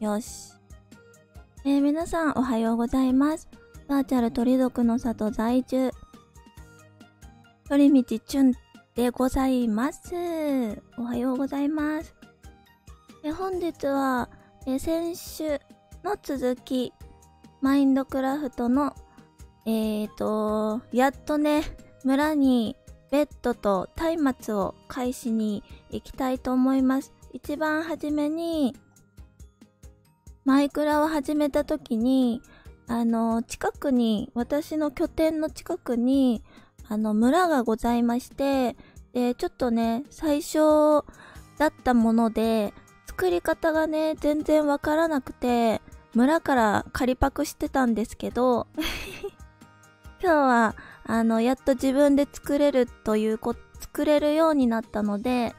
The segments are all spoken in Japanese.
よし。皆さんおはようございます。バーチャル鳥族の里在住、鳥道チュンでございます。おはようございます。本日は、先週の続き、マインドクラフトの、やっとね、村にベッドと松明を返しに行きたいと思います。一番初めに、マイクラを始めた時に、近くに、私の拠点の近くに、村がございまして、で、ちょっとね、最初だったもので、作り方がね、全然わからなくて、村から借りパクしてたんですけど、今日は、やっと自分で作れるようになったので、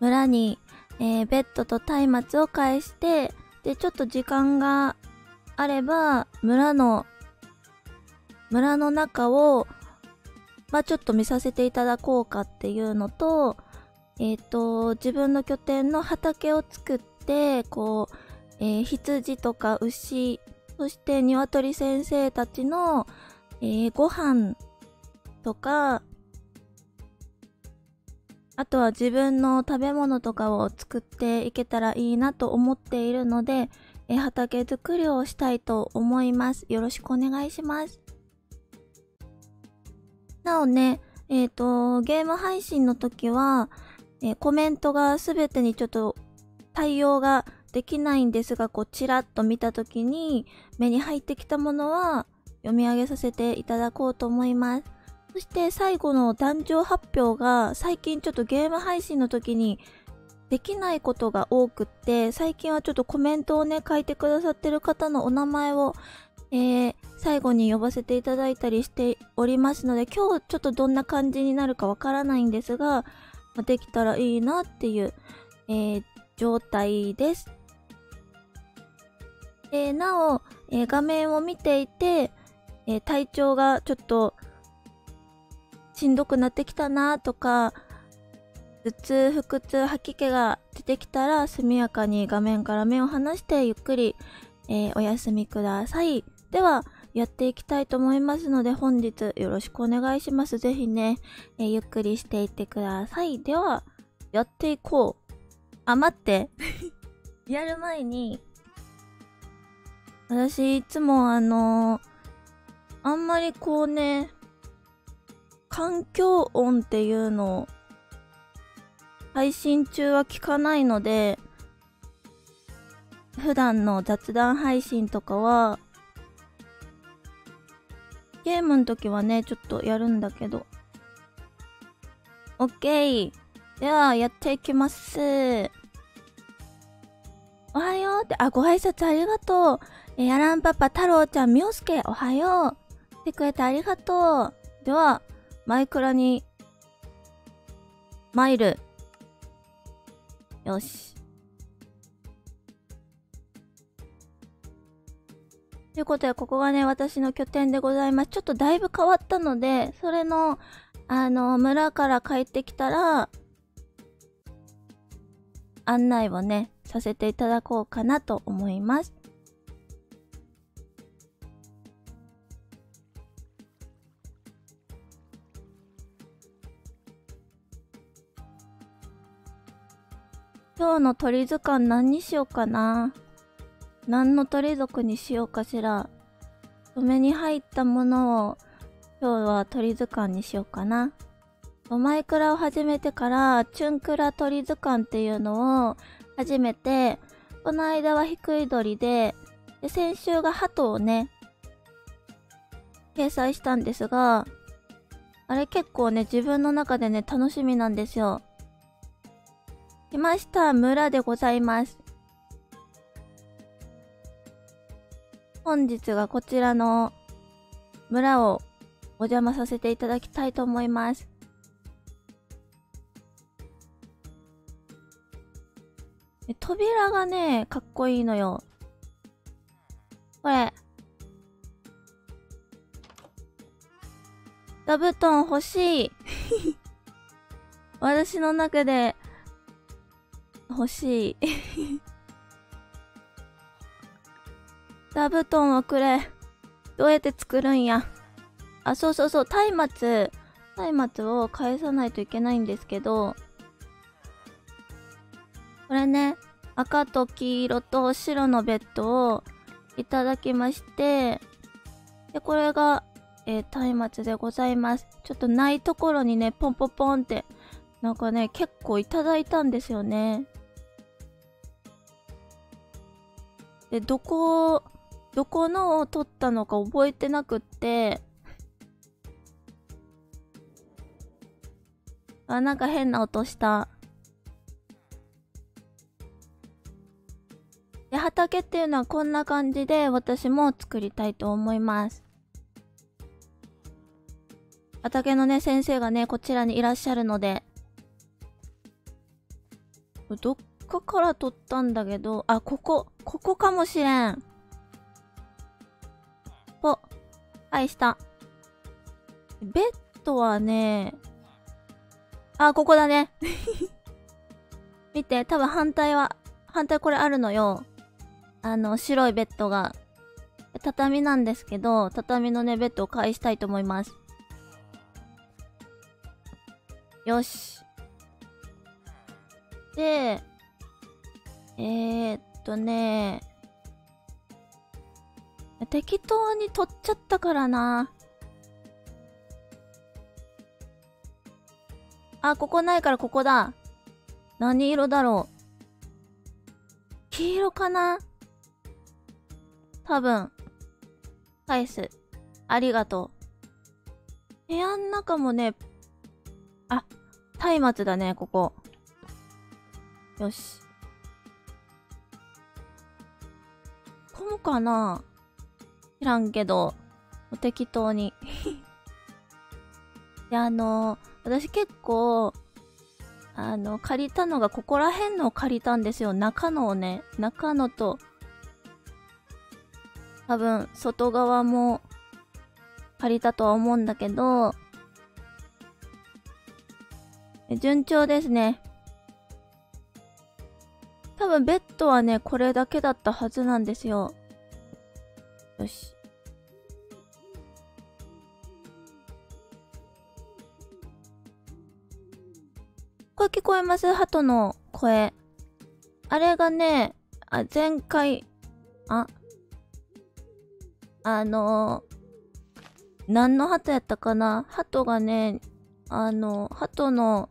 村に、ベッドと松明を返して、で、ちょっと時間があれば、村の中を、まあ、ちょっと見させていただこうかっていうのと、自分の拠点の畑を作って、こう、羊とか牛、そして鶏先生たちの、ご飯とか、あとは自分の食べ物とかを作っていけたらいいなと思っているので、畑作りをしたいと思います。よろしくお願いします。なおね、ゲーム配信の時は、コメントが全てにちょっと対応ができないんですが、こう、ちらっと見た時に目に入ってきたものは読み上げさせていただこうと思います。そして最後の壇上発表が最近ちょっとゲーム配信の時にできないことが多くって、最近はちょっとコメントをね、書いてくださってる方のお名前を、最後に呼ばせていただいたりしておりますので、今日ちょっとどんな感じになるかわからないんですが、できたらいいなっていう、状態です。なお、画面を見ていて、体調がちょっとしんどくなってきたなとか、頭痛、腹痛、吐き気が出てきたら、速やかに画面から目を離してゆっくり、お休みください。では、やっていきたいと思いますので、本日よろしくお願いします。ぜひね、ゆっくりしていってください。では、やっていこう。あ、待って。やる前に、私いつもあんまりこうね、環境音っていうのを配信中は聞かないので、普段の雑談配信とかはゲームの時はね、ちょっとやるんだけど。OK。では、やっていきます。おはようって、あ、ご挨拶ありがとう。やらんパパ、太郎ちゃん、みおすけ、おはよう。来てくれてありがとう。では、マイクラに、参る。よし。ということで、ここがね、私の拠点でございます。ちょっとだいぶ変わったので、それの、村から帰ってきたら、案内をね、させていただこうかなと思います。今日の鳥図鑑何にしようかな。何の鳥族にしようかしら。目に入ったものを今日は鳥図鑑にしようかな。マイクラを始めてからチュンクラ鳥図鑑っていうのを始めて、この間は低い鳥で、先週が鳩をね、掲載したんですが、あれ結構ね、自分の中でね、楽しみなんですよ。来ました、村でございます。本日がこちらの村をお邪魔させていただきたいと思います。扉がね、かっこいいのよ。これ。座布団欲しい。私の中で欲しい座布団をくれ。どうやって作るんや。あ、そうそうそう、松明を返さないといけないんですけど、これね、赤と黄色と白のベッドをいただきまして、でこれが、松明でございます。ちょっとないところにね、ポンポンポンってなんかね、結構いただいたんですよね。でどこのを取ったのか覚えてなくって、あ、なんか変な音した。で、畑っていうのはこんな感じで私も作りたいと思います。畑のね、先生がね、こちらにいらっしゃるので。どっかから取ったんだけど、あ、ここかもしれん。お、はい、下。ベッドはね、あ、ここだね。見て、多分反対これあるのよ。白いベッドが。畳なんですけど、畳のね、ベッドを返したいと思います。よし。で、ね、適当に取っちゃったからな。あ、ここないからここだ。何色だろう。黄色かな?多分。返す。ありがとう。部屋の中もね、あ、松明だね、ここ。よし。こむかな?知らんけど、適当に。で、私結構、借りたのが、ここら辺のを借りたんですよ。中のをね。中のと、多分、外側も借りたとは思うんだけど、順調ですね。多分ベッドはね、これだけだったはずなんですよ。よし。これ聞こえます？鳩の声。あれがね、あ、前回、あ、何の鳩やったかな？鳩がね、鳩の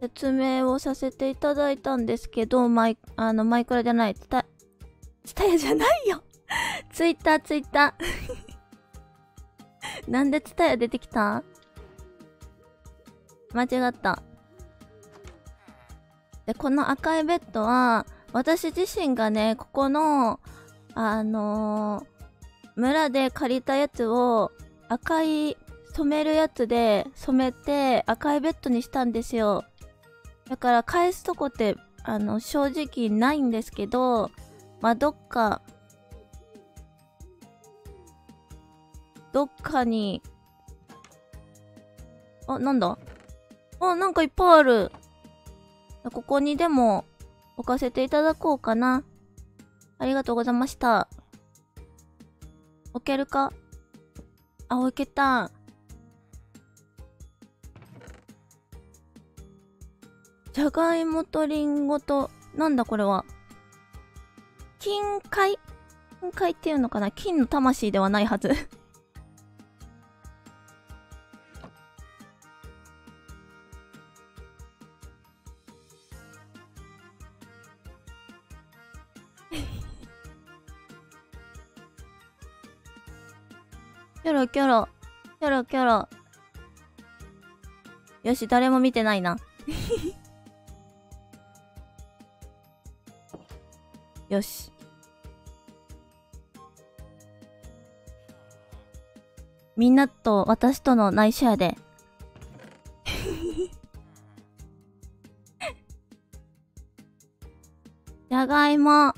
説明をさせていただいたんですけど、マイクラじゃない、ツタヤじゃないよツイッターなんでツタヤ出てきた？間違った。で、この赤いベッドは、私自身がね、ここの、村で借りたやつを赤い染めるやつで染めて赤いベッドにしたんですよ。だから返すとこって正直ないんですけど、まあどっかに、あ、なんだ、あ、なんかいっぱいある。ここにでも置かせていただこうかな。ありがとうございました。置けるか？あ、置けた。じゃがいもとりんごと、なんだこれは。金塊っていうのかな？金の魂ではないはず。キョロキョロ、キョロキョロ。よし、誰も見てないな。よし。みんなと私との内緒やで。じゃがいも、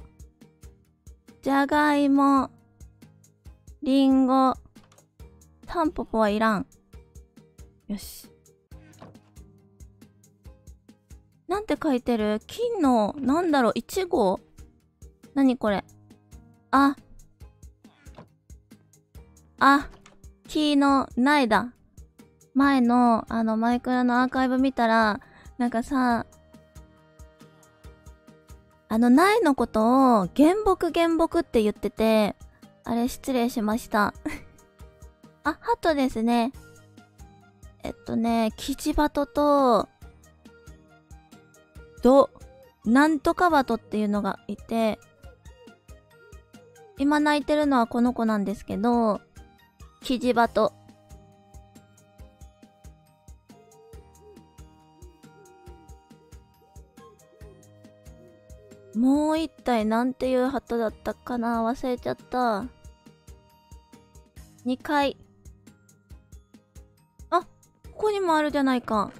りんご、タンポポはいらん。よし。なんて書いてる？金の、なんだろう、1号。何これ。キーの苗だ。前の、マイクラのアーカイブ見たら、なんかさ、苗のことを、原木って言ってて、あれ失礼しました。あ、ハトですね。キジバトと、なんとかバトっていうのがいて、今泣いてるのはこの子なんですけど、キジバト。もう一体なんていう鳩だったかな？忘れちゃった。2階。あ、ここにもあるじゃないか。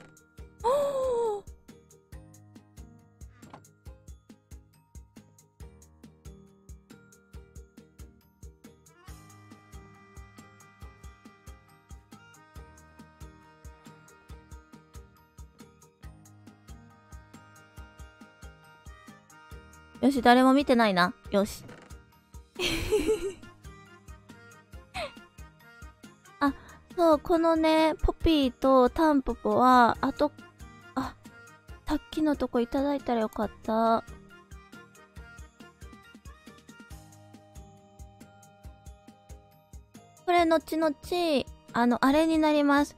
よし、誰も見てないな。よし。あ、そう、このね、ポピーとタンポポは、さっきのとこいただいたらよかった。これ、後々、あれになります。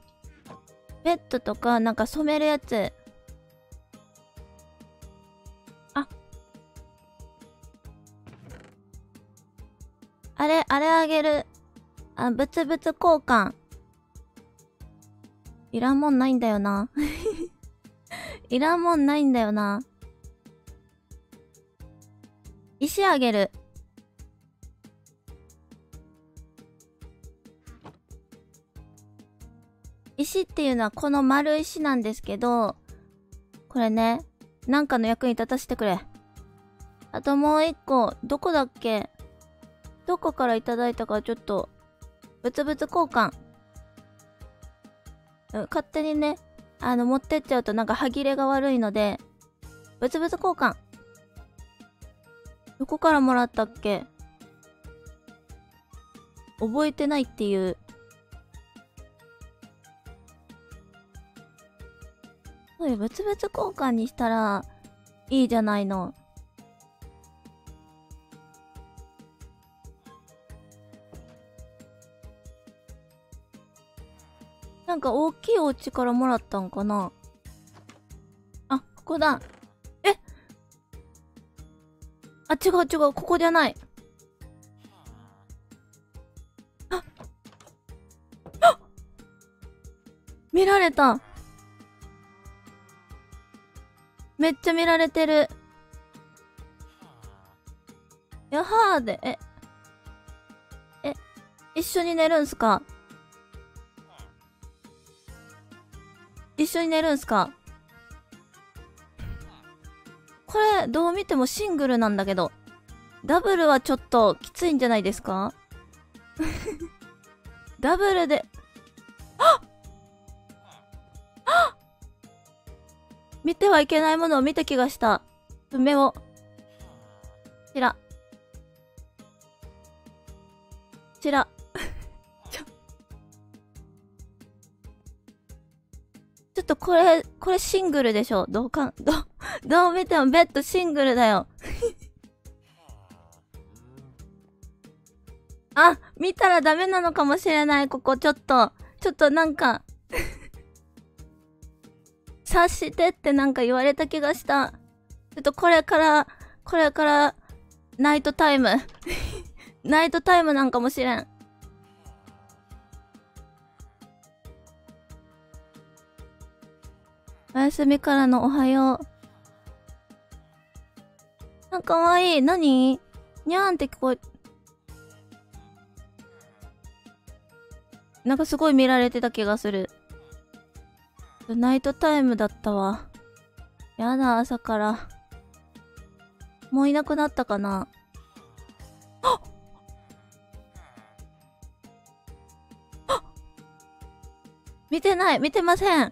ベッドとか、なんか染めるやつ。あれあげる。ぶつぶつ交換。いらんもんないんだよな。いらんもんないんだよな。石あげる。石っていうのはこの丸石なんですけど、これね、なんかの役に立たせてくれ。あともう一個、どこだっけ？どこからいただいたかちょっと、ぶつぶつ交換。勝手にね、持ってっちゃうとなんか歯切れが悪いので、ぶつぶつ交換。どこからもらったっけ？覚えてないっていう。そういうぶつぶつ交換にしたら、いいじゃないの。なんか大きいお家からもらったんかな？あ、ここだ。違う、ここじゃない。あっ見られた。めっちゃ見られてる。やはーで、一緒に寝るんすか？これ、どう見てもシングルなんだけど。ダブルはちょっときついんじゃないですか？ダブルで。あっ見てはいけないものを見た気がした。梅を。ちら。ちょっとこれシングルでしょ。どう見てもベッドシングルだよ。あ、見たらダメなのかもしれない、ここちょっとなんか、察してってなんか言われた気がした。ちょっとこれから、ナイトタイム。ナイトタイムなんかもしれん。おやすみからのおはよう。かわいい。何？にゃーんって聞こえ、なんかすごい見られてた気がする。ナイトタイムだったわ。やだ、朝から。もういなくなったかな？あっ見てません。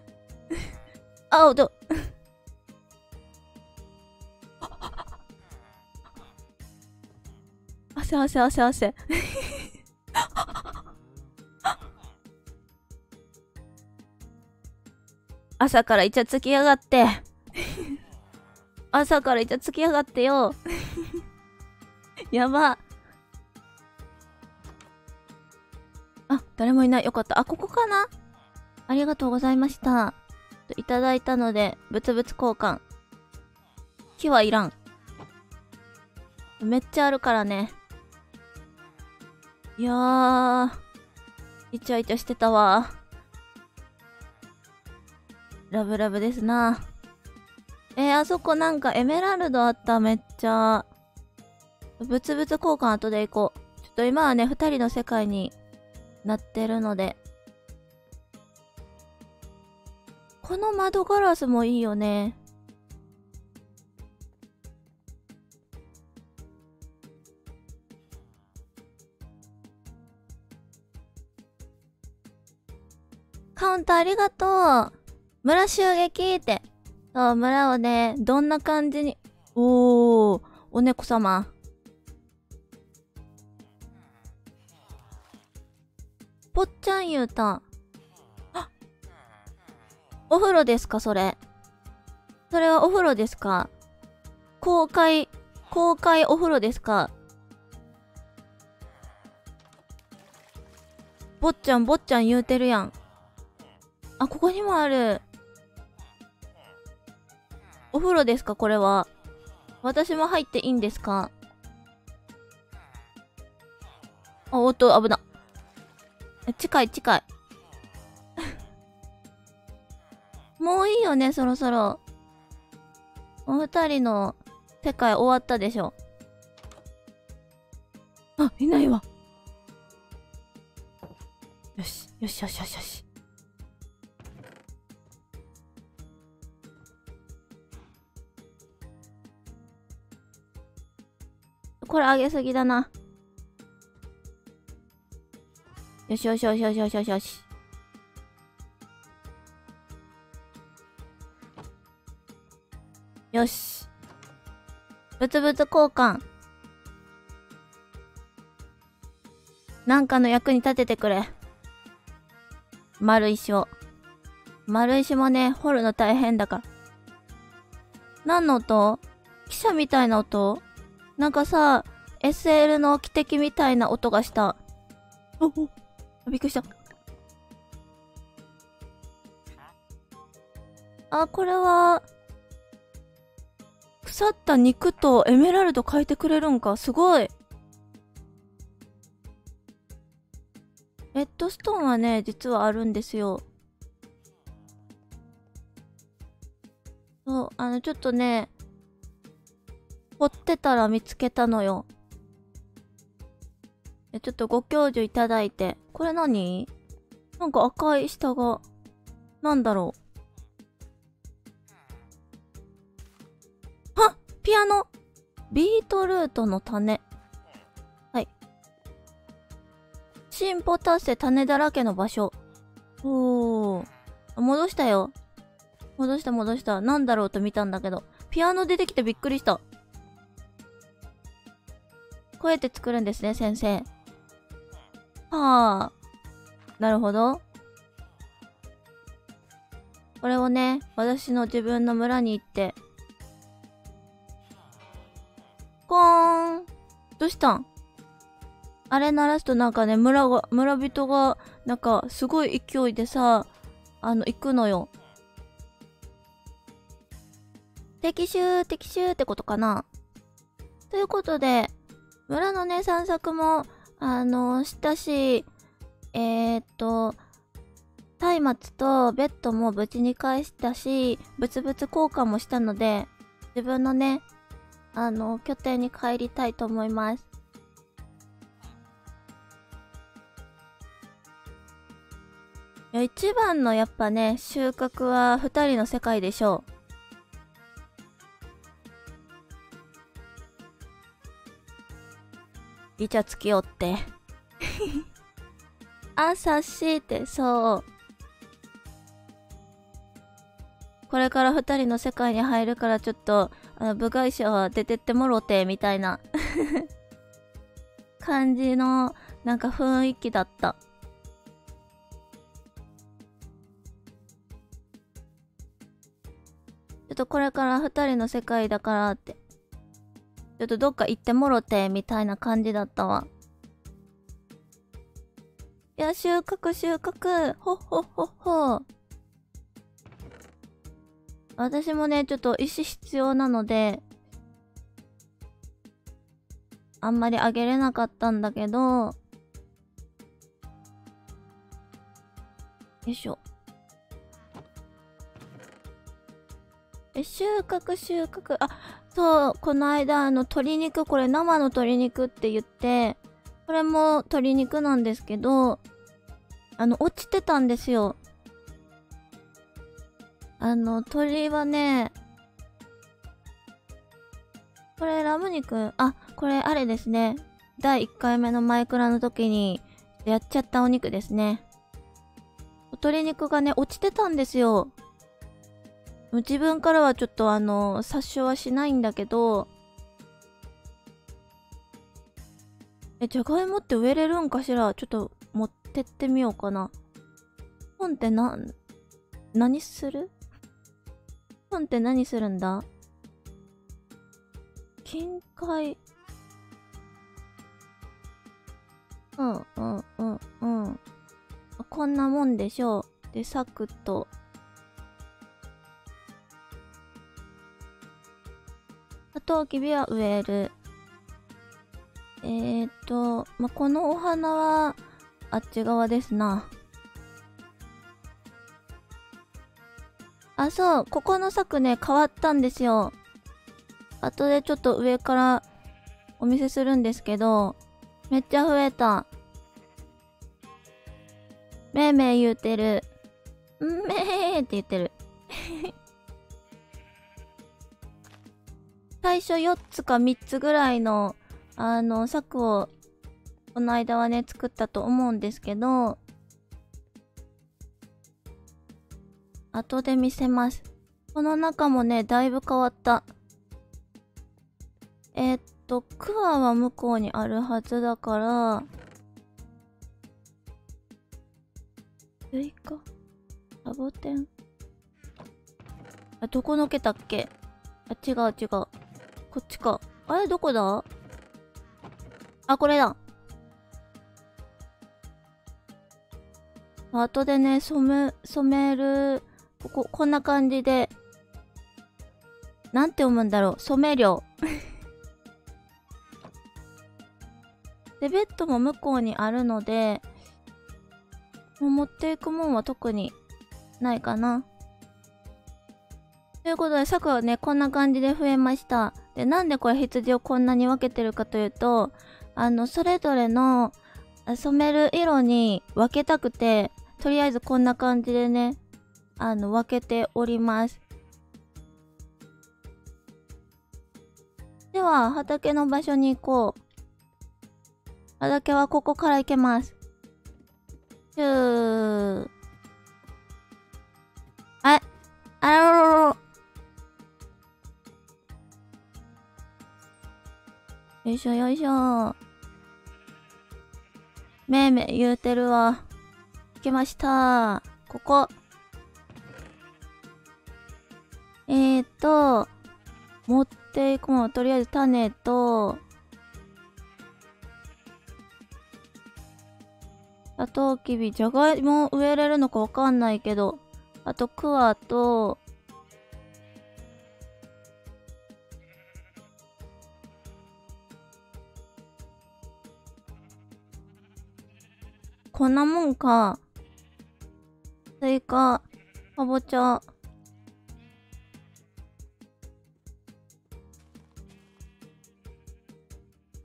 押せ押せ押せ。朝からイチャつきやがって。朝からイチャつきやがってよ。やば。あ、誰もいない。よかった。あ、ここかな？ありがとうございました。いただいたので、物々交換。木はいらん。めっちゃあるからね。いやー、イチャイチャしてたわ。ラブラブですな。あそこなんかエメラルドあった、めっちゃ。物々交換後で行こう。ちょっと今はね、二人の世界になってるので。この窓ガラスもいいよね。カウンターありがとう。村襲撃って。そう、村をね、どんな感じに。おー、お猫様。ぽっちゃん言うた。あ、お風呂ですか、それ。それはお風呂ですか？公開お風呂ですか？ぼっちゃん言うてるやん。あ、ここにもある。お風呂ですか、これは。私も入っていいんですか？あ、おっと、危な。近い。もういいよね、そろそろ。お二人の世界終わったでしょ。あ、いないわ。よし。これ上げすぎだな。よし。よし。物々交換。なんかの役に立ててくれ。丸石もね、掘るの大変だから。何の音？汽車みたいな音？なんかさ、SL の汽笛みたいな音がした。お、びっくりした。あ、これは、腐った肉とエメラルド変えてくれるんか。すごい。レッドストーンはね、実はあるんですよ。そう、ちょっとね、掘ってたら見つけたのよ。ちょっとご教授いただいて。これ何？なんか赤い下が。なんだろう。あ、ピアノ！ビートルートの種。はい。進歩達成、種だらけの場所。おー。戻したよ。戻した。なんだろうと見たんだけど。ピアノ出てきてびっくりした。こうやって作るんですね、先生。はあ。なるほど。これをね、私の自分の村に行って。コーン。どうしたん？あれ鳴らすとなんかね、村人が、なんかすごい勢いでさ、行くのよ。敵襲ってことかな。ということで、村のね、散策も、したし、松明とベッドも無事に返したし、物々交換もしたので、自分のね、拠点に帰りたいと思います。いや、一番のやっぱね、収穫は二人の世界でしょう。イチャつきよってあ、察して、そう。これから二人の世界に入るからちょっと、部外者は出てってもろて、みたいな。感じのなんか雰囲気だった。ちょっとこれから2人の世界だからって。ちょっとどっか行ってもろてみたいな感じだったわ。いや、収穫収穫、ほっほっほっほ。私もね、ちょっと石必要なので、あんまりあげれなかったんだけど、よいしょ。収穫収穫、あ、そう、この間鶏肉、これ生の鶏肉って言って、これも鶏肉なんですけど、落ちてたんですよ。鶏はね、これラム肉、あ、これあれですね、第1回目のマイクラの時にやっちゃったお肉ですね。鶏肉がね、落ちてたんですよ。自分からはちょっと殺傷はしないんだけど、じゃがいもって植えれるんかしら。ちょっと持ってってみようかな。本って何する？本って何するんだ？近海。うんうんうんうん。こんなもんでしょう。で、サクッと。トウキビは植える。まあ、このお花はあっち側ですな。あ、そう、ここの柵ね、変わったんですよ。後でちょっと上からお見せするんですけど、めっちゃ増えた。めーめー言うてる。めーって言ってる。最初4つか3つぐらいの、柵を、この間はね、作ったと思うんですけど、後で見せます。この中もね、だいぶ変わった。クワは向こうにあるはずだから、スイカ、サボテン。あ、どこのけたっけ？あ、違う違う。こっちか。あれ、どこだ？あ、これだ。後でね、染める、こんな感じで。なんて読むんだろう。染め料。で、ベッドも向こうにあるので、もう持っていくもんは特にないかな。ということで、柵はね、こんな感じで増えました。で、なんでこれ羊をこんなに分けてるかというと、それぞれの染める色に分けたくて、とりあえずこんな感じでね、分けております。では、畑の場所に行こう。畑はここから行けます。あれ？あらろろろ。よいしょよいしょ。めいめい言うてるわ。来ました。ここ。持っていくもの、とりあえず種と、サトウキビ、じゃがいも植えれるのかわかんないけど、あとクワと、こんなもんか。スイカ、かぼちゃ。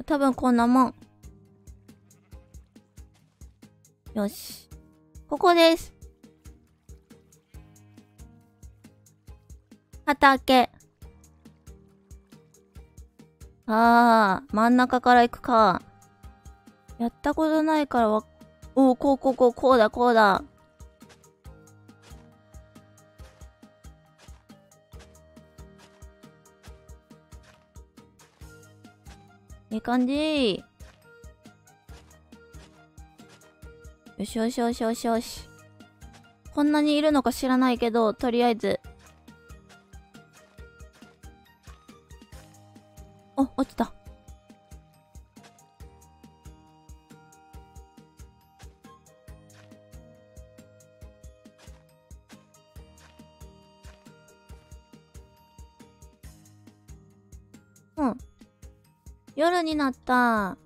多分こんなもん。よし。ここです。畑。あー、真ん中から行くか。やったことないからわっ、おお、こうこうこう、こうだ、こうだ。いい感じ。よしよしよしよしよし。こんなにいるのか知らないけど、とりあえず。お、落ちた。うん。夜になった。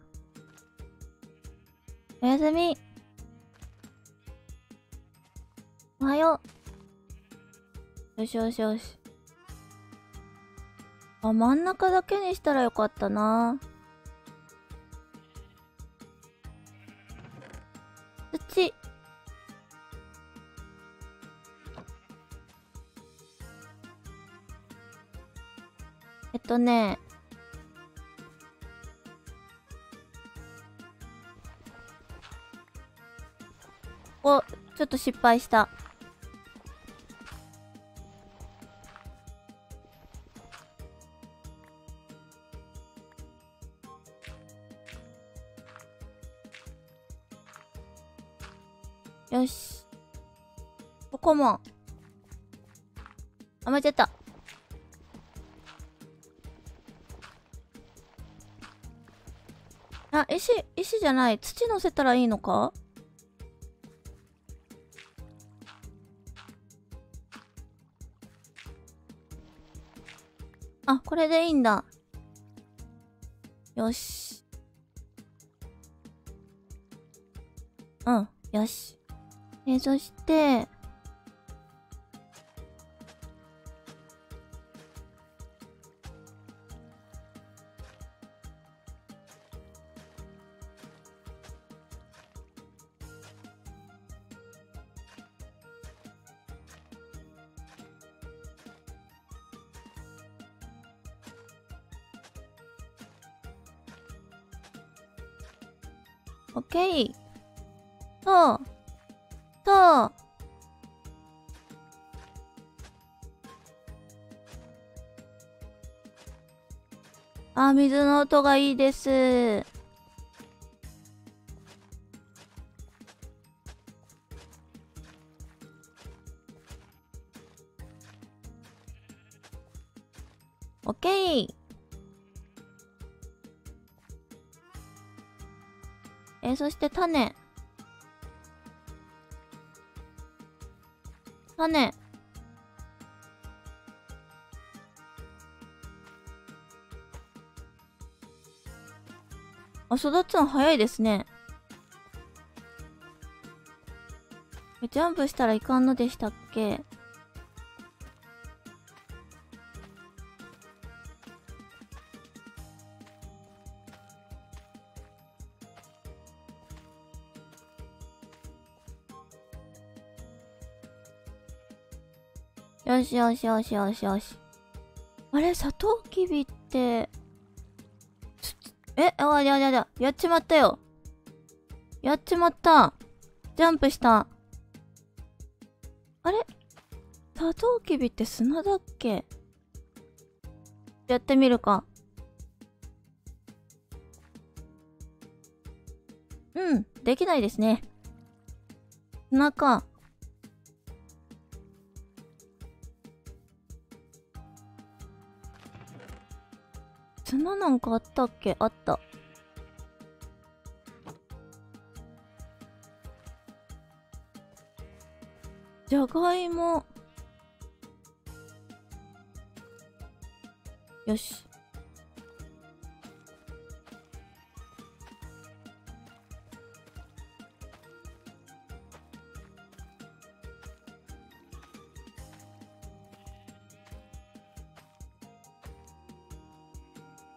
おやすみ。おはよう。よしよしよし。あ、真ん中だけにしたらよかったな。土。お、ちょっと失敗した。よし。ここも。あ、間違った。あ、石じゃない。土乗せたらいいのか？あ、これでいいんだ。よし。うん、よし。そして、オッケー。と、あ、水の音がいいです。オッケー。そして種。種。あ、育つの早いですね。ジャンプしたらいかんのでしたっけ？よしよしよしよしよし。あれ、サトウキビって。え、ありゃりゃりゃ。やっちまったよ。やっちまった。ジャンプした。あれ？サトウキビって砂だっけ？やってみるか。うん、できないですね。砂か。砂なんかあったっけ？あった。じゃがいも。よし。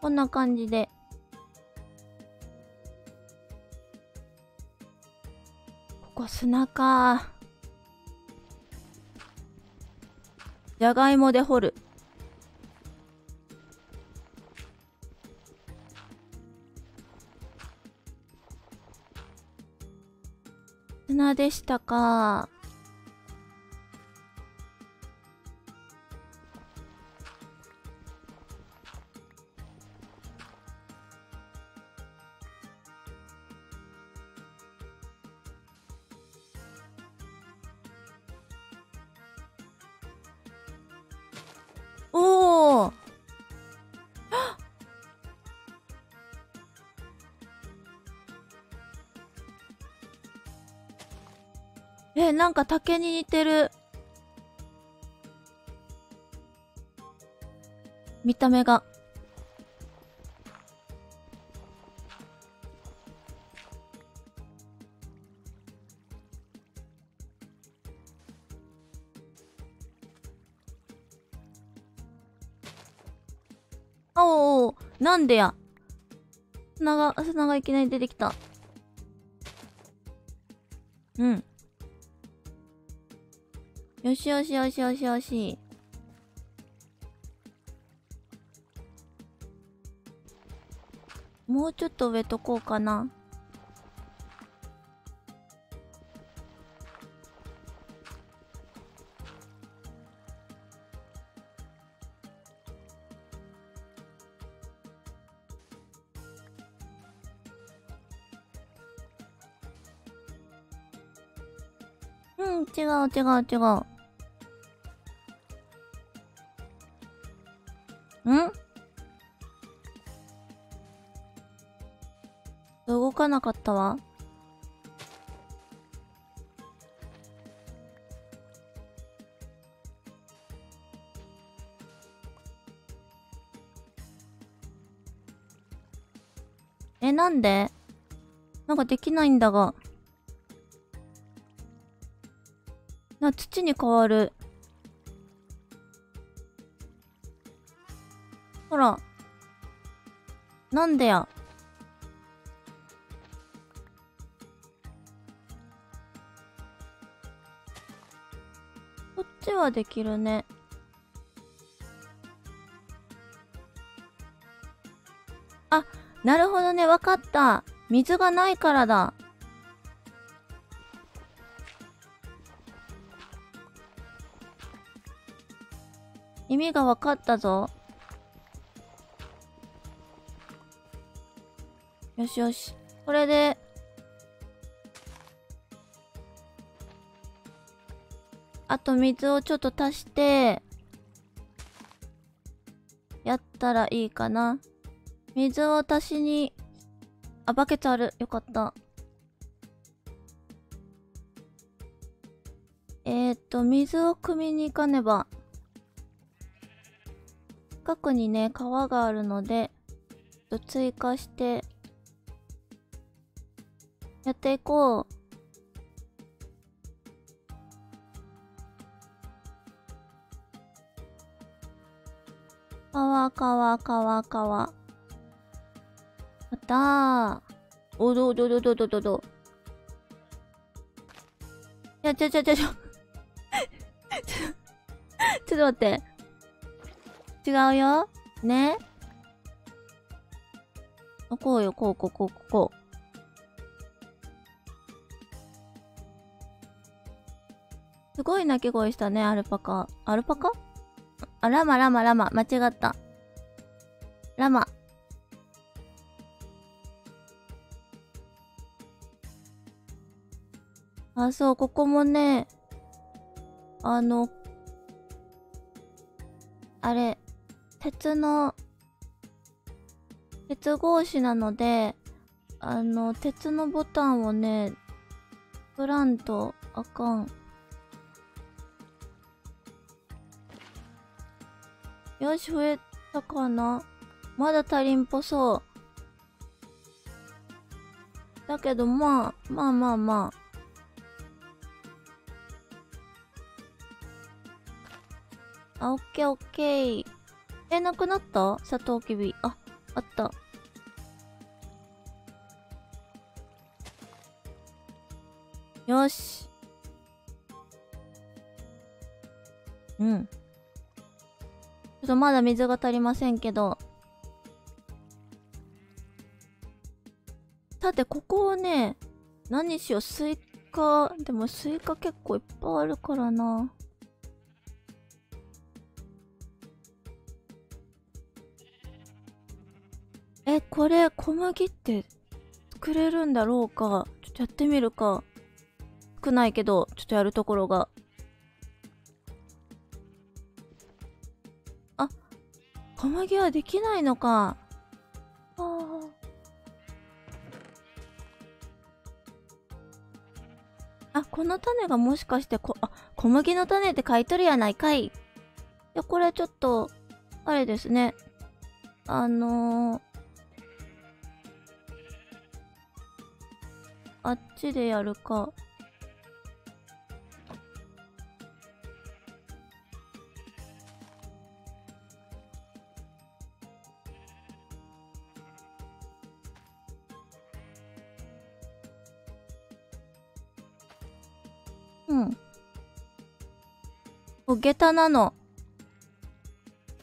こんな感じで。ここ砂か。じゃがいもで掘る。砂でしたか。なんか竹に似てる。見た目が。おお、なんでや。砂がいきなり出てきた。うん。よしよしよしよしよし。もうちょっと植えとこうかな。うん、違う違う違う。動かなかったわ。なんで？なんかできないんだが。土に変わる。ほら。なんでや。こっちはできるね。あ、なるほどね、わかった。水がないからだ。意味がわかったぞ。よしよし。これで。あと水をちょっと足して、やったらいいかな。水を足しに、あ、バケツある。よかった。水を汲みに行かねば。近くにね、川があるので、ちょっと追加して、やっていこう。川。また、おどどどどどどど。いや、ちょっと待って。違うよ。ね。こうよ、こう。すごい鳴き声したね、アルパカあ、ラマ。間違った。ラマ。あ、そう、ここもね、あれ、鉄格子なので、鉄のボタンをね、作らんとあかん。よし、増えたかな。まだ足りんぽそう。だけど、まあ。あ、オッケー。なくなったサトウキビ。あ、あった。よし。うん。ちょっとまだ水が足りませんけど。さて、ここはね、何しよう、スイカ、でもスイカ結構いっぱいあるからな。これ、小麦って作れるんだろうか。ちょっとやってみるか。少ないけど、ちょっとやるところが。小麦はできないのか。あ、この種がもしかして小麦の種って買い取るやないかい。いや、これちょっと、あれですね。あっちでやるか。うん。下駄なの。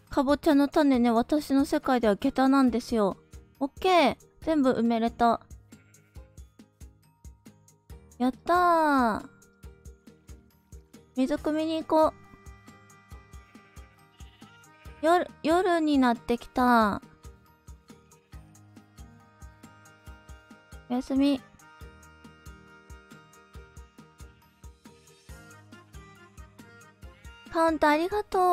かぼちゃの種ね、私の世界では下駄なんですよ。オッケー。全部埋めれた。やったー。水汲みに行こう。夜になってきた。おやすみ。カウンターありがとう。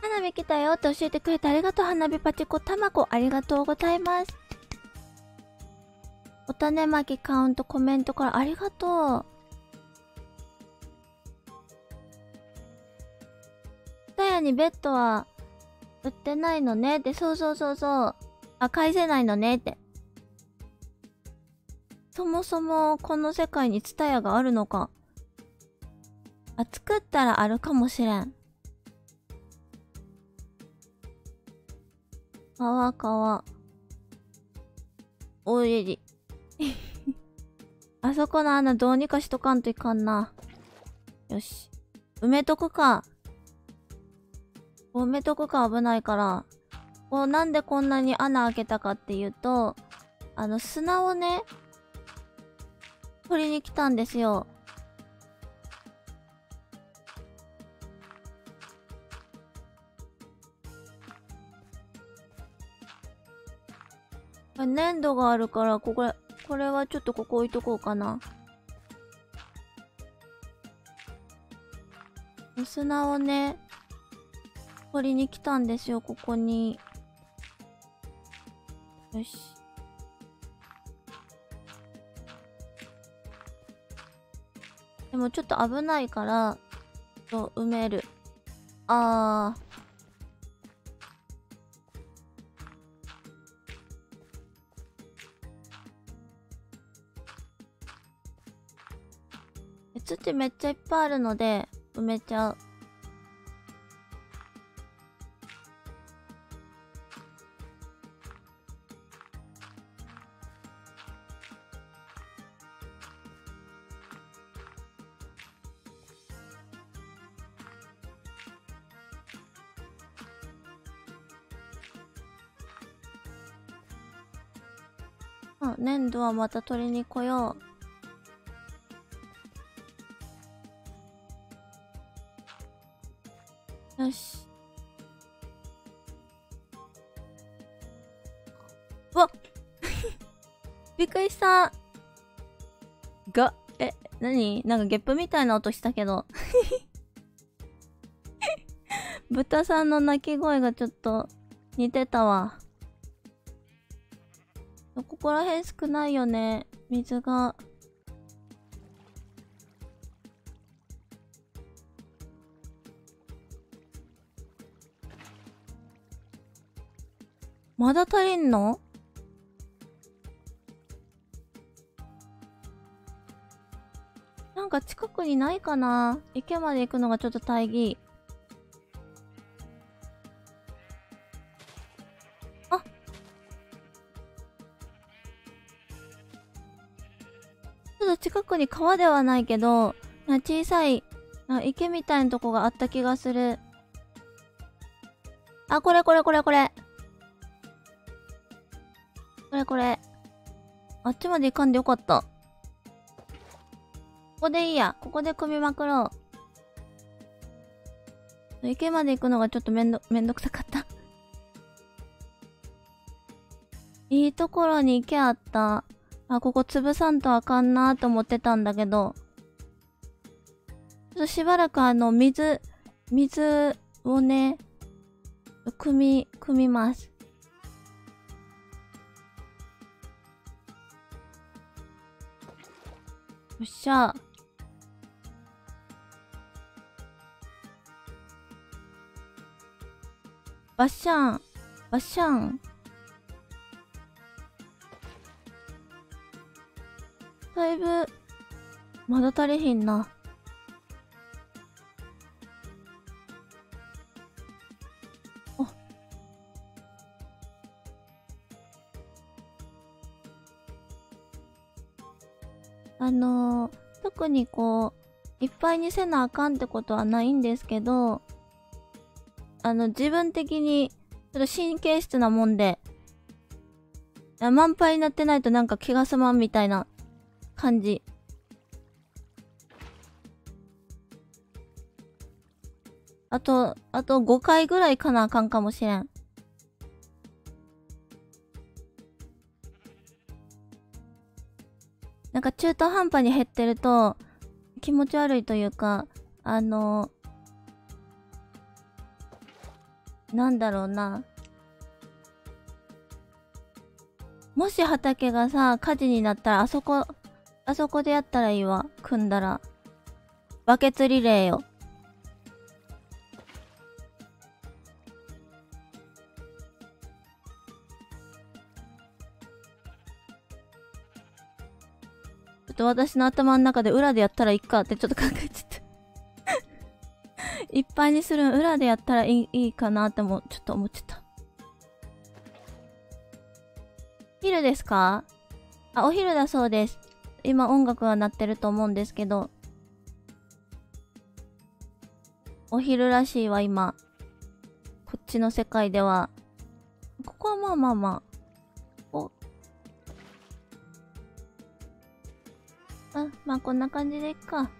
花火来たよって教えてくれてありがとう。花火パチコタマコありがとうございます。お種まきカウントコメントからありがとう。タヤにベッドは売ってないのねって、そうそうそうそう。あ、返せないのねって。そもそもこの世界にツタヤがあるのか。あ、作ったらあるかもしれん。川。おいり。あそこの穴どうにかしとかんといかんな。よし。埋めとくか。埋めとくか、危ないから。こう、なんでこんなに穴開けたかっていうと、砂をね、取りに来たんですよ。粘土があるから、これはちょっとここ置いとこうかな。砂をね、取りに来たんですよ、ここに。よし。でもちょっと危ないから、埋める。あー。土めっちゃいっぱいあるので埋めちゃう。あ、粘土はまた取りに来よう。よし。うわびっくりしたが、なんかゲップみたいな音したけど。豚さんの鳴き声がちょっと似てたわ。ここら辺少ないよね、水が。まだ足りんの？なんか近くにないかな？池まで行くのがちょっと大義。あっ！ちょっと近くに川ではないけど、小さい池みたいなとこがあった気がする。あ、これ。これ。あっちまで行かんでよかった。ここでいいや。ここで組みまくろう。池まで行くのがちょっとめんどくさかった。いいところに池あった。あ、ここ潰さんとあかんなーと思ってたんだけど。ちょっとしばらく水をね、汲みます。よっしゃ。バシャンバシャン。だいぶまだ足りひんな。特にこういっぱいにせなあかんってことはないんですけど、自分的にちょっと神経質なもんで、満杯になってないとなんか気が済まんみたいな感じ。あと5回ぐらいかなあかんかもしれん。なんか中途半端に減ってると気持ち悪いというか、なんだろうな。もし畑がさ、火事になったらあそこでやったらいいわ。組んだら。バケツリレーよ。私の頭の中で裏でやったらいいかってちょっと考えちゃった。いっぱいにする裏でやったらいいかなってもちょっと思っちゃった。昼ですか？あ、お昼だそうです。今音楽は鳴ってると思うんですけど。お昼らしいわ、今。こっちの世界では。ここはまあまあまあ。あ、まあこんな感じでいっか。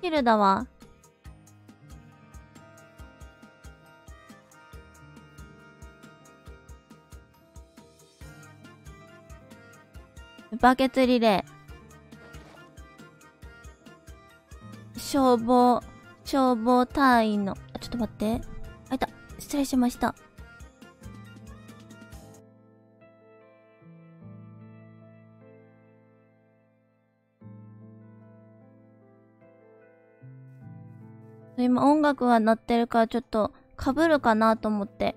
昼だわ。バケツリレー。消防隊員の、あ、ちょっと待って。あ、いた。失礼しました。今音楽は鳴ってるからちょっとかぶるかなと思って。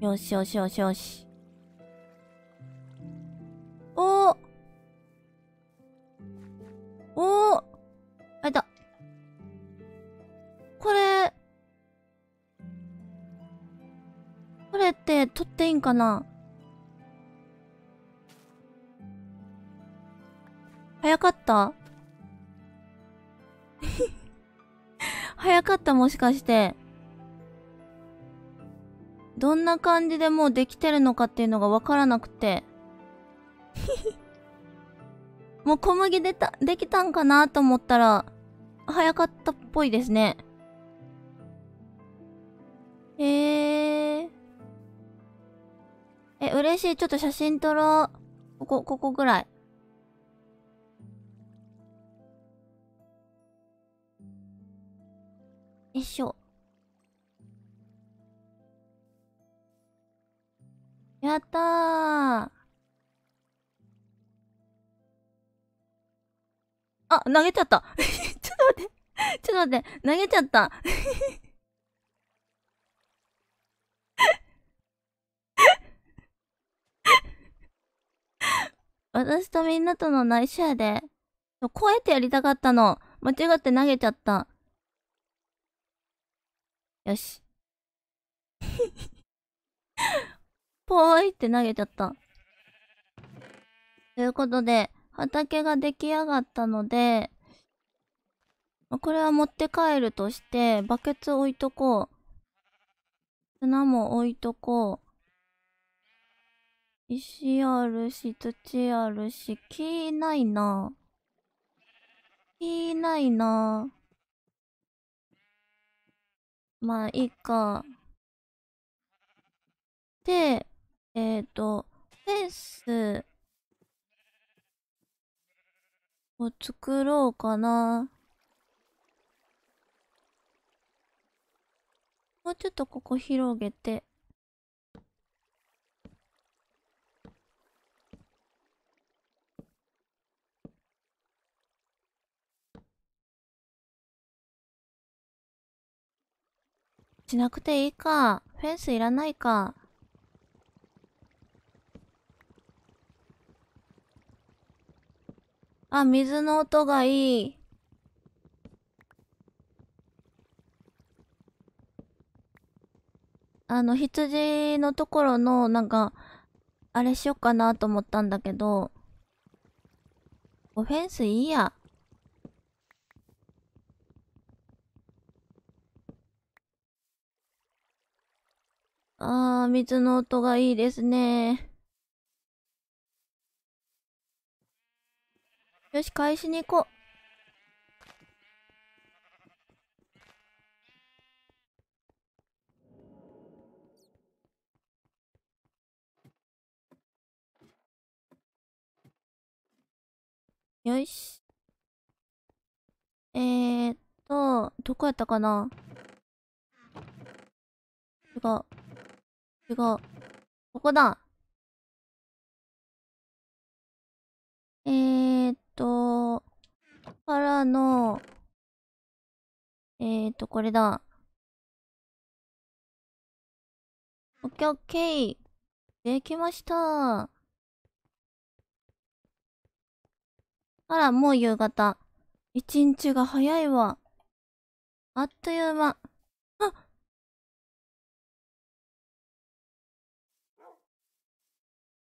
よしよしよしよし。おーあいた。これって取っていいんかな？早かった？早かった？もしかして。どんな感じでもうできてるのかっていうのがわからなくて。もう小麦できたんかなと思ったら、早かったっぽいですね。え、嬉しい。ちょっと写真撮ろう。ここぐらい。よいしょ。やったー。あ、投げちゃった。ちょっと待って。投げちゃった。私とみんなとの内緒やで。こうやってやりたかったの。間違って投げちゃった。よし。ぽーいって投げちゃった。ということで、畑が出来上がったので、これは持って帰るとして、バケツ置いとこう。砂も置いとこう。石あるし、土あるし、木ないな。木ないな。まあ、いいか。で、フェンスを作ろうかな。もうちょっとここ広げて。しなくていいか。フェンスいらないか。あ、水の音がいい。羊のところの、なんか、あれしようかなと思ったんだけど、フェンスいいや。あー、水の音がいいですね。よし、返しに行こう。よし。どこやったかな？違う。ここだ。からの、これだ。オッケーオッケー。できました。あら、もう夕方。一日が早いわ。あっという間。あっ！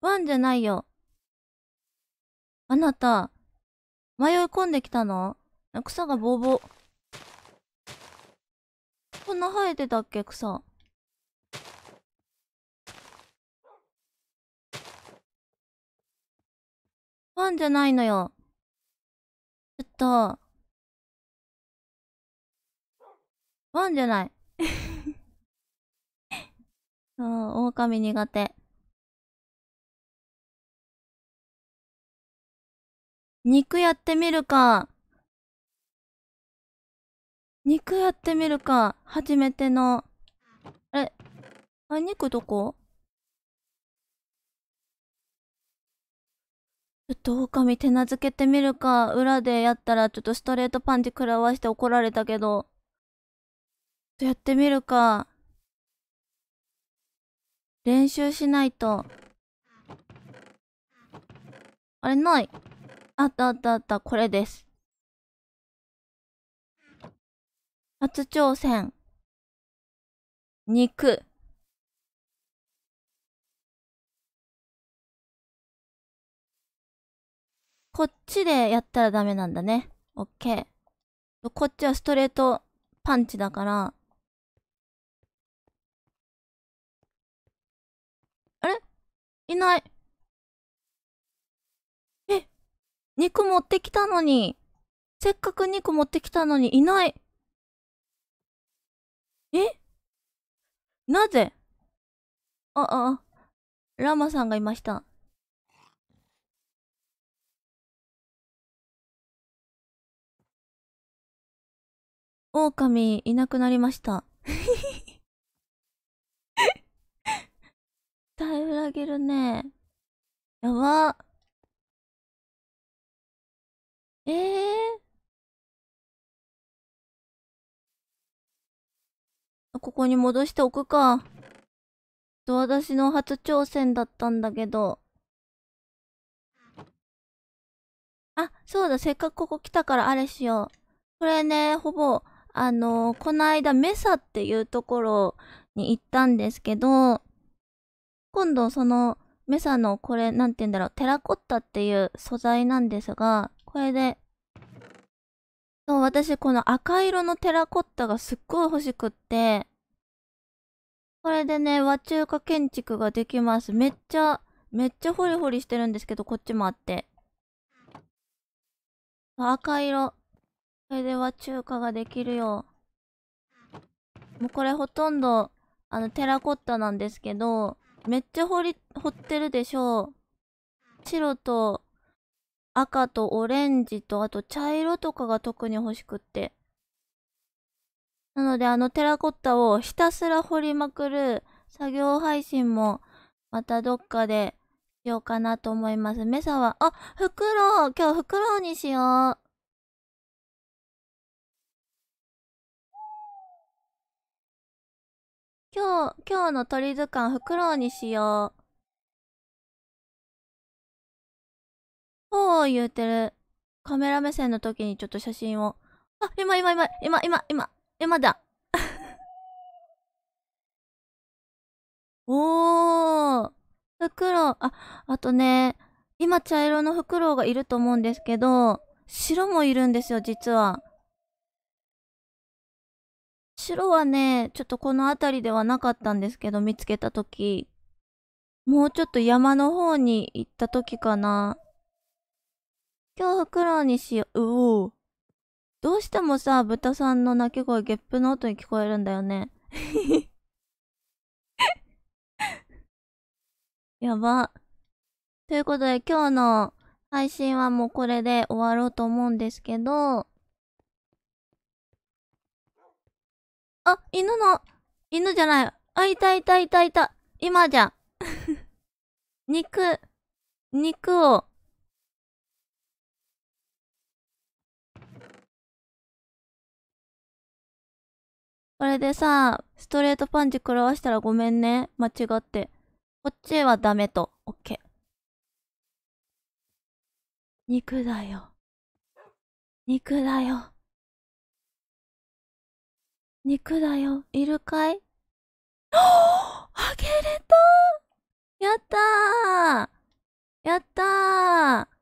ワンじゃないよ。あなた、迷い込んできたの？草がボーボー。こんな生えてたっけ、草。ワンじゃないのよ。ちょっと、ワンじゃない。狼苦手。肉やってみるか。肉やってみるか。初めての。あれ、肉どこ？ちょっと狼手なずけてみるか。裏でやったらちょっとストレートパンチ食らわして怒られたけど。ちょっとやってみるか。練習しないと。あれない。あったあったあった、これです。初挑戦。肉。こっちでやったらダメなんだね。オッケー。こっちはストレートパンチだから。あれ？いない。肉持ってきたのに。せっかく肉持ってきたのに、いない。え？なぜ？ラマさんがいました。狼いなくなりました。だいぶ裏切るね。やば。ここに戻しておくか。私の初挑戦だったんだけど。あ、そうだ、せっかくここ来たからあれしよう。これね、ほぼ、この間メサっていうところに行ったんですけど、今度そのメサのこれ、なんて言うんだろう、テラコッタっていう素材なんですが、これで、そう、私この赤色のテラコッタがすっごい欲しくって、これでね、和中華建築ができます。めっちゃホリホリしてるんですけど、こっちもあって。赤色。これで和中華ができるよ。もうこれほとんど、テラコッタなんですけど、めっちゃ掘ってるでしょう。白と、赤とオレンジと、あと茶色とかが特に欲しくって。なのでテラコッタをひたすら掘りまくる作業配信もまたどっかでしようかなと思います。メサは、あ、フクロウ！今日フクロウにしよう。今日の鳥図鑑、フクロウにしよう。おー言うてる。カメラ目線の時にちょっと写真を。あ、今だ。おー、フクロウ、あとね、今茶色のフクロウがいると思うんですけど、白もいるんですよ、実は。白はね、ちょっとこの辺りではなかったんですけど、見つけたとき。もうちょっと山の方に行ったときかな。今日フクロウにしよう。うおー。どうしてもさ、豚さんの鳴き声、ゲップの音に聞こえるんだよね。やば。ということで、今日の配信はもうこれで終わろうと思うんですけど、あ、犬じゃない。あ、いた。今じゃ。肉を。これでさ、ストレートパンチ食らわしたらごめんね。間違って。こっちはダメと。オッケー。肉だよ。いるかい？あげれた！やったー！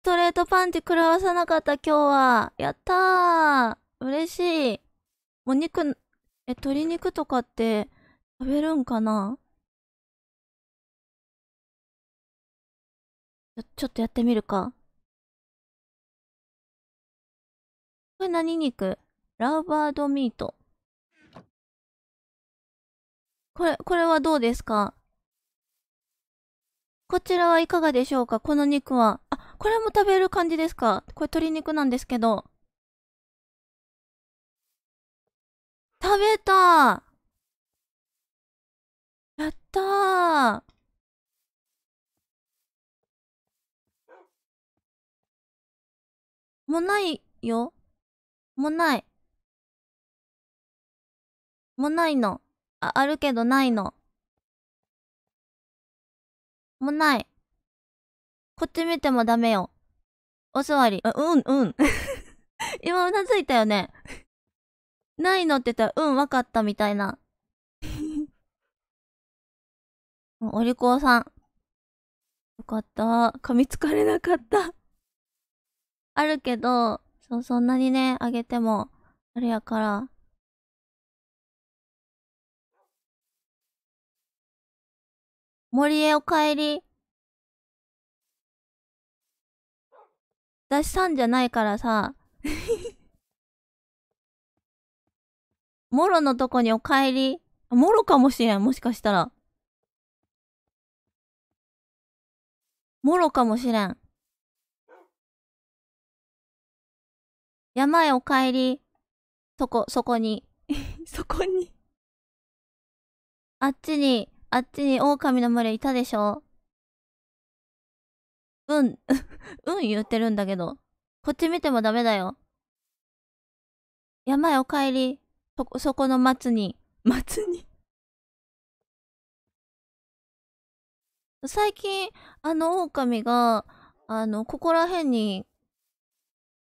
ストレートパンチ食らわさなかった今日は。やったー！嬉しい。お肉、鶏肉とかって食べるんかな？ちょっとやってみるか。これ何肉？ラバードミート。これはどうですか？こちらはいかがでしょうか？この肉は。あ、これも食べる感じですか？これ鶏肉なんですけど。食べた！やったー！もうないの。あ、あるけどないの。もうない。こっち見てもダメよ。お座り。うん。今うなずいたよね。ないのって言ったら、わかったみたいな。お利口さん。よかった。噛みつかれなかった。あるけど、そう、そんなにね、あげても、あれやから。森へお帰り。私さんじゃないからさ。モロのとこにお帰り。モロかもしれん、もしかしたら。モロかもしれん。山へお帰り。そこに。そこに。あっちに狼の群れいたでしょ？言ってるんだけど。こっち見てもダメだよ。山へお帰り。そこの松に。松に。最近、狼が、ここら辺に、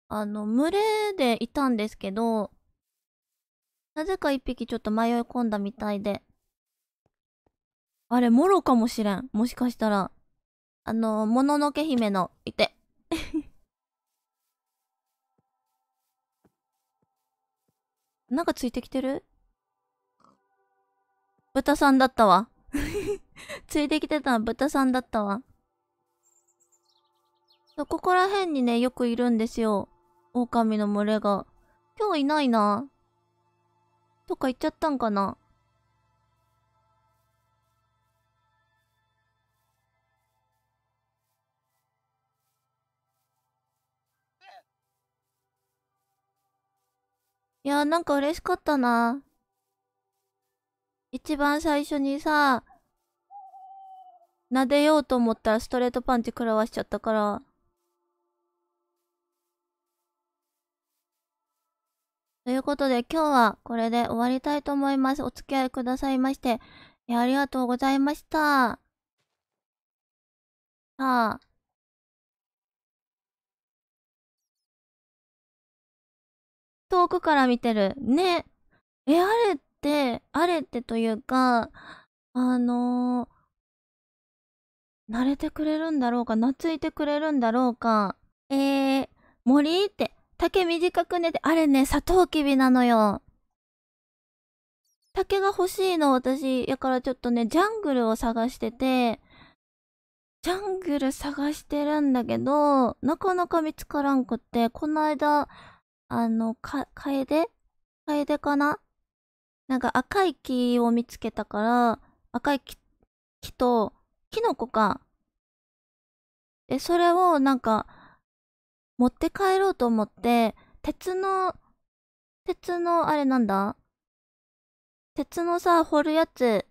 群れでいたんですけど、なぜか一匹ちょっと迷い込んだみたいで。あれ、モロかもしれん。もしかしたら。もののけ姫の、いて。なんかついてきてる？豚さんだったわ。ついてきてたのは豚さんだったわ。ここら辺にね、よくいるんですよ。狼の群れが。今日いないな。どっか行っちゃったんかな。いやー、なんか嬉しかったな。一番最初にさ、撫でようと思ったらストレートパンチ食らわしちゃったから。ということで今日はこれで終わりたいと思います。お付き合いくださいまして、ありがとうございました。さあ。遠くから見てる。ね。あれってというか、慣れてくれるんだろうか、懐いてくれるんだろうか。森って、竹短くねて、あれね、サトウキビなのよ。竹が欲しいの、私。やからちょっとね、ジャングルを探してて、ジャングル探してるんだけど、なかなか見つからんくって、この間、カエデかななんか赤い木を見つけたから、赤い木と、キノコか。で、それをなんか、持って帰ろうと思って、鉄の、あれなんだ鉄のさ、掘るやつ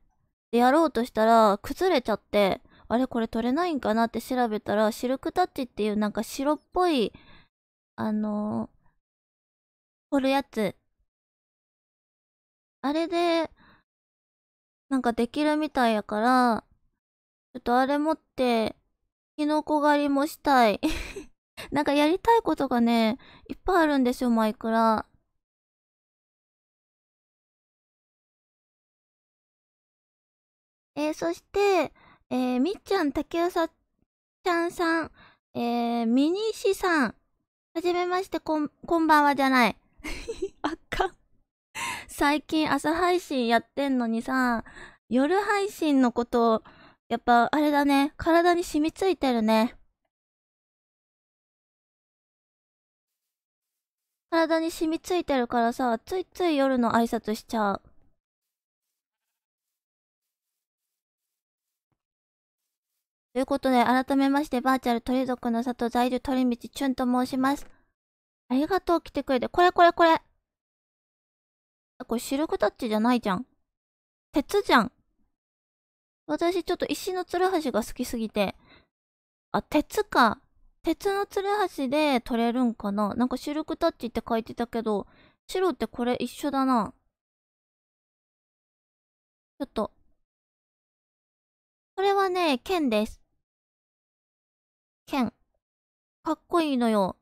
でやろうとしたら、崩れちゃって、あれこれ取れないんかなって調べたら、シルクタッチっていうなんか白っぽい、掘るやつ。あれで、なんかできるみたいやから、ちょっとあれ持って、キノコ狩りもしたい。なんかやりたいことがね、いっぱいあるんですよ、マイクラ。そして、みっちゃん、竹雄さちゃんさん、ミニシさん、はじめまして、こんばんはじゃない。あかん。最近朝配信やってんのにさ、夜配信のこと、やっぱあれだね、体に染みついてるね。体に染みついてるからさ、ついつい夜の挨拶しちゃう。ということで、改めまして、バーチャル鳥族の里在住鳥道チュンと申します。ありがとう、来てくれて。これ。これシルクタッチじゃないじゃん。鉄じゃん。私ちょっと石のつるはしが好きすぎて。あ、鉄か。鉄のつるはしで取れるんかな？なんかシルクタッチって書いてたけど、白ってこれ一緒だな。ちょっと。これはね、剣です。剣。かっこいいのよ。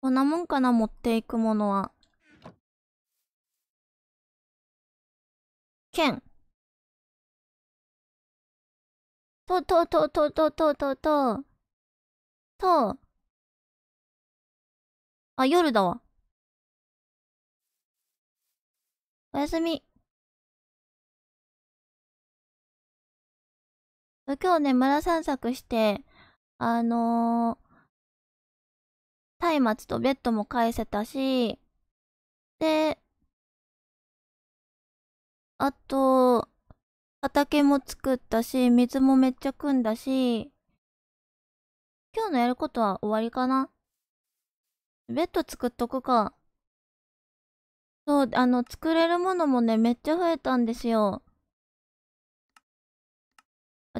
こんなもんかな、持っていくものは。剣。と。あ、夜だわ。おやすみ。今日ね、村散策して、松明とベッドも返せたし、で、あと、畑も作ったし、水もめっちゃ汲んだし、今日のやることは終わりかな。ベッド作っとくか。そう、作れるものもね、めっちゃ増えたんですよ。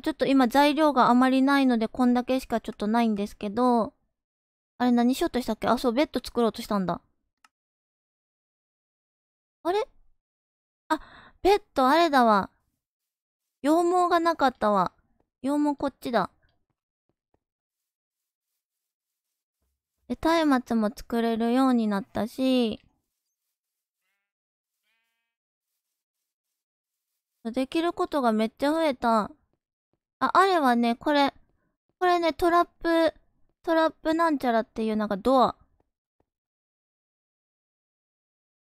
ちょっと今材料があまりないので、こんだけしかちょっとないんですけど、あれ何しようとしたっけ？あ、そう、ベッド作ろうとしたんだ。あれ？あ、ベッドあれだわ。羊毛がなかったわ。羊毛こっちだ。で、松明も作れるようになったし、できることがめっちゃ増えた。あ、あれはね、これね、トラップなんちゃらっていうなんかドア。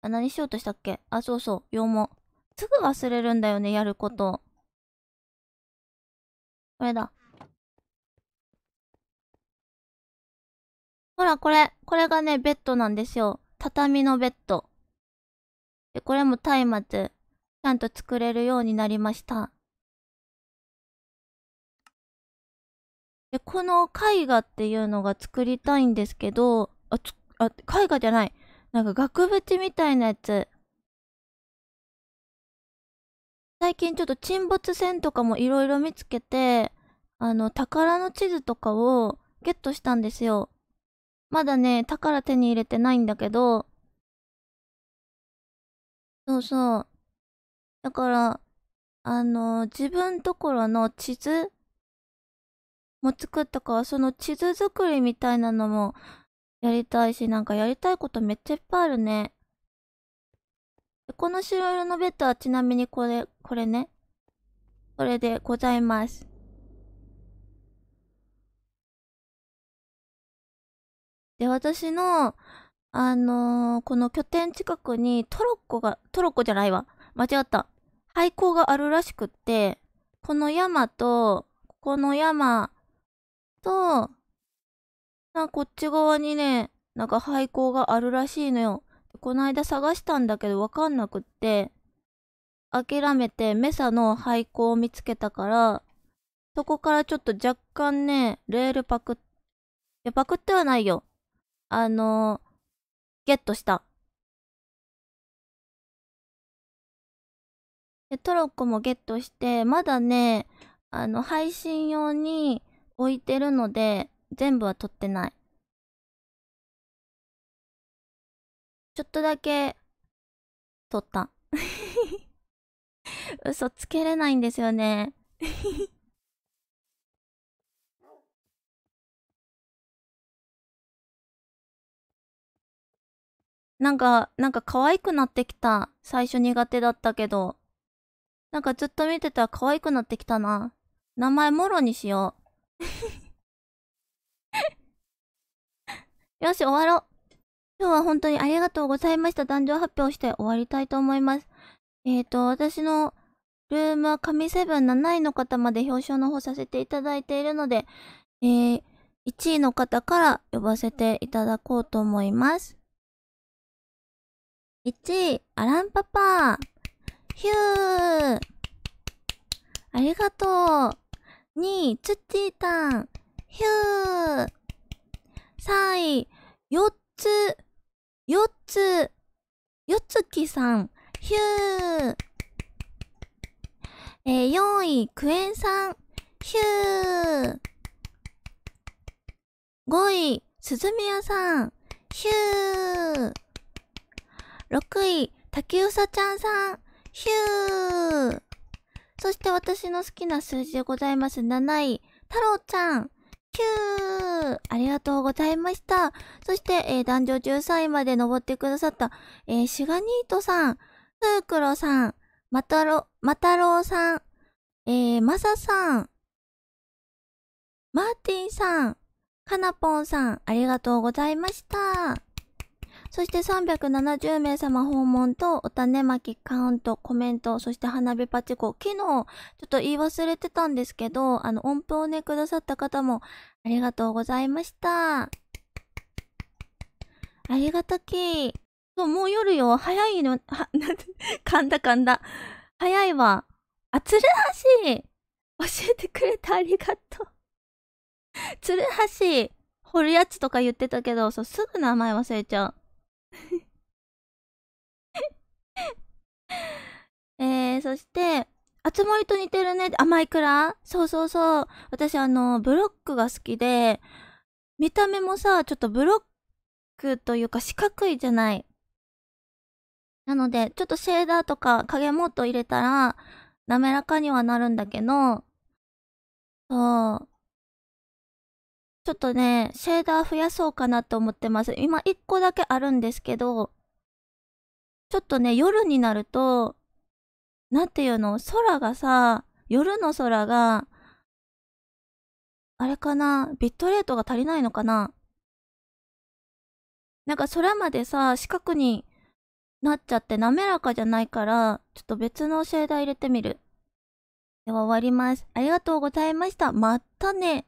あ、何しようとしたっけ？あ、そうそう、羊毛。すぐ忘れるんだよね、やること。これだ。ほら、これがね、ベッドなんですよ。畳のベッド。で、これも松明、ちゃんと作れるようになりました。で、この絵画っていうのが作りたいんですけど、絵画じゃない。なんか額縁みたいなやつ。最近ちょっと沈没船とかもいろいろ見つけて、宝の地図とかをゲットしたんですよ。まだね、他から手に入れてないんだけど、そうそう。だから、自分ところの地図も作ったから、その地図作りみたいなのもやりたいし、なんかやりたいことめっちゃいっぱいあるね。でこの白色のベッドはちなみにこれね。これでございます。で、私の、この拠点近くにトロッコじゃないわ。間違った。廃校があるらしくって、この山と、ここの山と、こっち側にね、なんか廃校があるらしいのよ。この間探したんだけどわかんなくって、諦めてメサの廃校を見つけたから、そこからちょっと若干ね、レールいや、パクってはないよ。ゲットした。で、トロッコもゲットして、まだね、配信用に置いてるので、全部は取ってない。ちょっとだけ、取った。嘘つけれないんですよね。なんか可愛くなってきた。最初苦手だったけど。なんかずっと見てたら可愛くなってきたな。名前もろにしよう。よし、終わろう。今日は本当にありがとうございました。壇上発表して終わりたいと思います。私のルームは神セブン7位の方まで表彰の方させていただいているので、1位の方から呼ばせていただこうと思います。1位、アランパパ。ヒュー。ありがとう。2位、ツッチータン。ヒュー。3位、よつきさん。ヒュー。4位、クエンさん。ヒュー。5位、すずみやさん。ヒュー。6位、竹うさちゃんさん。ヒュー。そして私の好きな数字でございます。7位、太郎ちゃん。ヒュー。ありがとうございました。そして、壇上13位まで登ってくださった、シガニートさん、フークロさん、マタロウさん、マサさん、マーティンさん、カナポンさん、ありがとうございました。そして370名様訪問と、お種まきカウント、コメント、そして花火パチコ。昨日、ちょっと言い忘れてたんですけど、音符をね、くださった方も、ありがとうございました。ありがたき。そう、もう夜よ。早いの、噛んだ。早いわ。鶴橋教えてくれてありがとう。鶴橋掘るやつとか言ってたけど、そう、すぐ名前忘れちゃう。そして、あつ森と似てるね。あ、マイクラ。そうそうそう。私、ブロックが好きで、見た目もさ、ちょっとブロックというか四角いじゃない。なので、ちょっとシェーダーとか影もっと入れたら、滑らかにはなるんだけど、そう。ちょっとね、シェーダー増やそうかなと思ってます。今1個だけあるんですけど、ちょっとね、夜になると、なんていうの、空がさ、夜の空が、あれかな、ビットレートが足りないのかな。なんか空までさ、四角になっちゃって滑らかじゃないから、ちょっと別のシェーダー入れてみる。では終わります。ありがとうございました。またね。